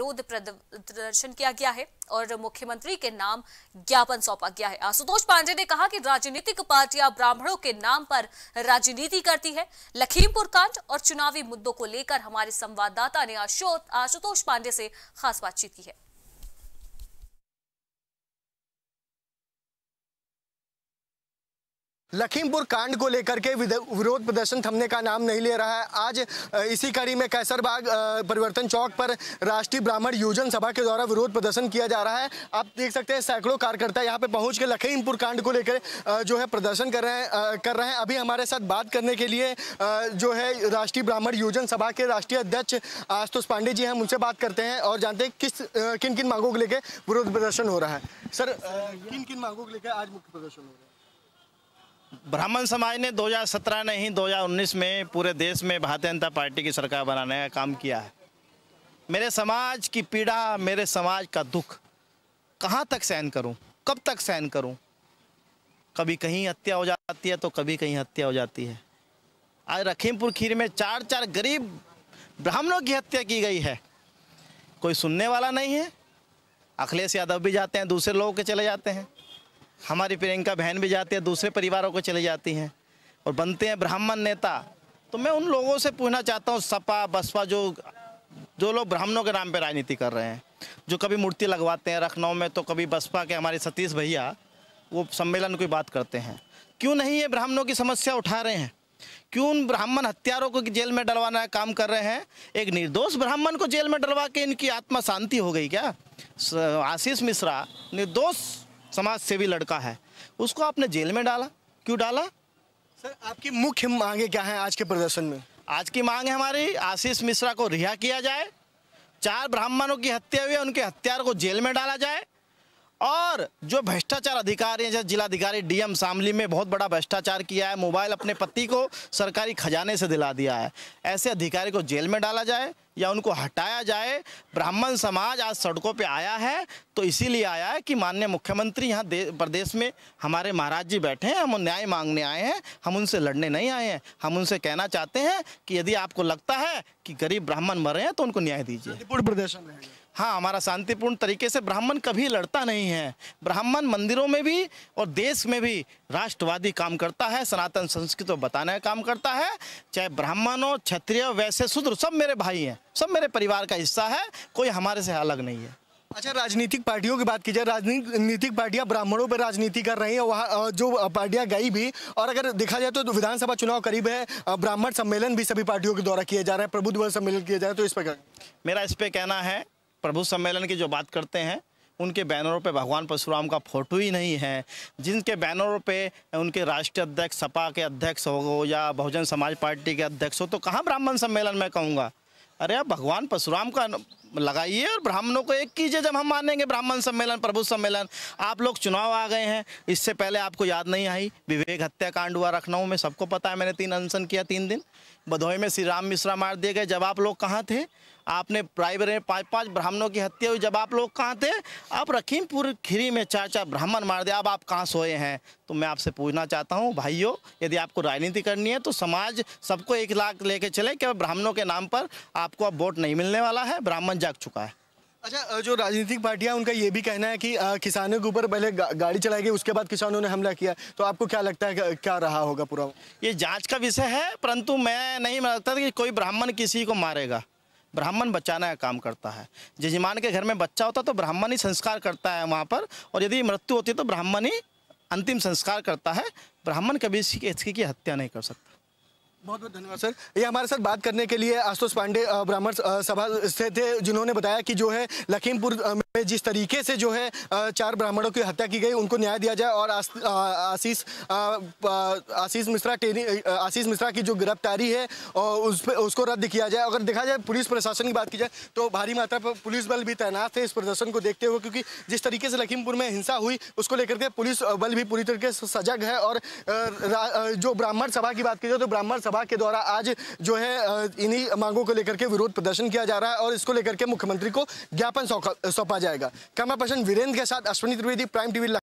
विरोध प्रदर्शन किया गया है और मुख्यमंत्री के नाम ज्ञापन सौंपा गया है। आशुतोष पांडे ने कहा कि राजनीतिक पार्टियां ब्राह्मणों के नाम पर राजनीति करती है। लखीमपुर कांड और चुनावी मुद्दों को लेकर हमारे संवाददाता ने आशुतोष पांडे से खास बातचीत की है। लखीमपुर कांड को लेकर के विरोध प्रदर्शन थमने का नाम नहीं ले रहा है। आज इसी कड़ी में कैसरबाग परिवर्तन चौक पर राष्ट्रीय ब्राह्मण योजन सभा के द्वारा विरोध प्रदर्शन किया जा रहा है। आप देख सकते हैं सैकड़ों कार्यकर्ता यहाँ पे पहुँच के लखीमपुर कांड को लेकर जो है प्रदर्शन कर रहे हैं। अभी हमारे साथ बात करने के लिए जो है राष्ट्रीय ब्राह्मण योजन सभा के राष्ट्रीय अध्यक्ष आशुतोष पांडे जी हैं, उनसे बात करते हैं और जानते हैं किन मांगों को लेकर विरोध प्रदर्शन हो रहा है। सर, किन मांगों को लेकर आज मुख्य प्रदर्शन हो रहा है? ब्राह्मण समाज ने 2017 नहीं 2019 में पूरे देश में भारतीय जनता पार्टी की सरकार बनाने का काम किया है। मेरे समाज की पीड़ा, मेरे समाज का दुख कहाँ तक सहन करूँ, कब तक सहन करूँ? कभी कहीं हत्या हो जाती है तो कभी कहीं हत्या हो जाती है। आज लखीमपुर खीरी में चार गरीब ब्राह्मणों की हत्या की गई है, कोई सुनने वाला नहीं है। अखिलेश यादव भी जाते हैं, दूसरे लोगों के चले जाते हैं। हमारी प्रियंका बहन भी जाती है, दूसरे परिवारों को चली जाती हैं और बनते हैं ब्राह्मण नेता। तो मैं उन लोगों से पूछना चाहता हूँ, सपा बसपा जो लोग ब्राह्मणों के नाम पे राजनीति कर रहे हैं, जो कभी मूर्ति लगवाते हैं लखनऊ में तो कभी बसपा के हमारे सतीश भैया वो सम्मेलन की बात करते हैं, क्यों नहीं ये ब्राह्मणों की समस्या उठा रहे हैं? क्यों उन ब्राह्मण हत्यारों को जेल में डलवाना काम कर रहे हैं? एक निर्दोष ब्राह्मण को जेल में डलवा के इनकी आत्मा शांति हो गई क्या? आशीष मिश्रा निर्दोष समाज सेवी लड़का है, उसको आपने जेल में डाला, क्यों डाला? सर, आपकी मुख्य मांगे क्या हैं आज के प्रदर्शन में? आज की मांग है हमारी, आशीष मिश्रा को रिहा किया जाए, चार ब्राह्मणों की हत्या हुई है उनके हत्यार को जेल में डाला जाए और जो भ्रष्टाचार अधिकारी हैं, जैसे जिलाधिकारी डीएम शामली में बहुत बड़ा भ्रष्टाचार किया है, मोबाइल अपने पति को सरकारी खजाने से दिला दिया है, ऐसे अधिकारी को जेल में डाला जाए या उनको हटाया जाए। ब्राह्मण समाज आज सड़कों पे आया है तो इसीलिए आया है कि माननीय मुख्यमंत्री यहाँ प्रदेश में हमारे महाराज जी बैठे हैं, हम न्याय मांगने आए हैं, हम उनसे लड़ने नहीं आए हैं। हम उनसे कहना चाहते हैं कि यदि आपको लगता है कि गरीब ब्राह्मण मरे हैं तो उनको न्याय दीजिए। शांतिपूर्ण प्रदर्शन है। हाँ, हमारा शांतिपूर्ण तरीके से, ब्राह्मण कभी लड़ता नहीं है, ब्राह्मण मंदिरों में भी और देश में भी राष्ट्रवादी काम करता है, सनातन संस्कृति को बताने का काम करता है। चाहे ब्राह्मण हो, क्षत्रिय, वैश्य, शूद्र, सब मेरे भाई हैं, सब मेरे परिवार का हिस्सा है, कोई हमारे से अलग नहीं है। अच्छा, राजनीतिक पार्टियों की बात की जाए, राजनीतिक पार्टियां ब्राह्मणों पर राजनीति कर रही हैं, वहाँ जो पार्टियां गई भी, और अगर देखा जाए तो विधानसभा चुनाव करीब है, ब्राह्मण सम्मेलन भी सभी पार्टियों के द्वारा किया जा रहा है, प्रबुद्ध वर्ग सम्मेलन किया जा रहा है, तो इस पर मेरा इस पर कहना है, प्रभु सम्मेलन की जो बात करते हैं उनके बैनरों पे भगवान परशुराम का फोटो ही नहीं है, जिनके बैनरों पे उनके राष्ट्रीय अध्यक्ष सपा के अध्यक्ष हो या बहुजन समाज पार्टी के अध्यक्ष हो, तो कहाँ ब्राह्मण सम्मेलन में कहूँगा। अरे आप भगवान परशुराम का लगाइए और ब्राह्मणों को एक कीजिए, जब हम मानेंगे ब्राह्मण सम्मेलन, प्रभु सम्मेलन। आप लोग चुनाव आ गए हैं, इससे पहले आपको याद नहीं आई विवेक हत्याकांड हुआ लखनऊ में, सबको पता है, मैंने 3 अनशन किया 3 दिन, भदोही में श्री राम मिश्रा मार दिए गए, जब आप लोग कहाँ थे? आपने प्राइवेट में 5-5 ब्राह्मणों की हत्या हुई, जब आप लोग कहाँ थे? आप लखीमपुर खीरी में 4-4 ब्राह्मण मार दिया, अब आप कहाँ सोए हैं? तो मैं आपसे पूछना चाहता हूँ भाइयों, यदि आपको राजनीति करनी है तो समाज सबको एक लाख लेके चले, क्या ब्राह्मणों के नाम पर आपको अब वोट नहीं मिलने वाला है? ब्राह्मण जाग चुका है। अच्छा, जो राजनीतिक पार्टियां, उनका ये भी कहना है कि किसानों के ऊपर पहले गाड़ी चलाई गई, उसके बाद किसानों ने हमला किया, तो आपको क्या लगता है क्या रहा होगा पूरा? ये जांच का विषय है, परंतु मैं नहीं मानता कि कोई ब्राह्मण किसी को मारेगा। ब्राह्मण बचाने का काम करता है, जजमान के घर में बच्चा होता तो ब्राह्मण ही संस्कार करता है वहाँ पर, और यदि मृत्यु होती है तो ब्राह्मण ही अंतिम संस्कार करता है, ब्राह्मण कभी किसी की हत्या नहीं कर सकता। बहुत बहुत धन्यवाद सर, ये हमारे साथ बात करने के लिए आशुतोष पांडे ब्राह्मण सभा से थे, जिन्होंने बताया कि जो है लखीमपुर में जिस तरीके से जो है 4 ब्राह्मणों की हत्या की गई, उनको न्याय दिया जाए और आशीष मिश्रा की जो गिरफ्तारी है उस पर उसको रद्द किया जाए। अगर देखा जाए पुलिस प्रशासन की बात की जाए तो भारी मात्रा पर पुलिस बल भी तैनात थे इस प्रदर्शन को देखते हुए, क्योंकि जिस तरीके से लखीमपुर में हिंसा हुई उसको लेकर के पुलिस बल भी पूरी तरीके से सजग है। और जो ब्राह्मण सभा की बात की जाए तो ब्राह्मण सभा के द्वारा आज जो है इन्हीं मांगों को लेकर के विरोध प्रदर्शन किया जा रहा है और इसको लेकर के मुख्यमंत्री को ज्ञापन सौंपा जाएगा। कैमरा पर्सन वीरेन्द्र के साथ अश्विनी त्रिवेदी, प्राइम टीवी।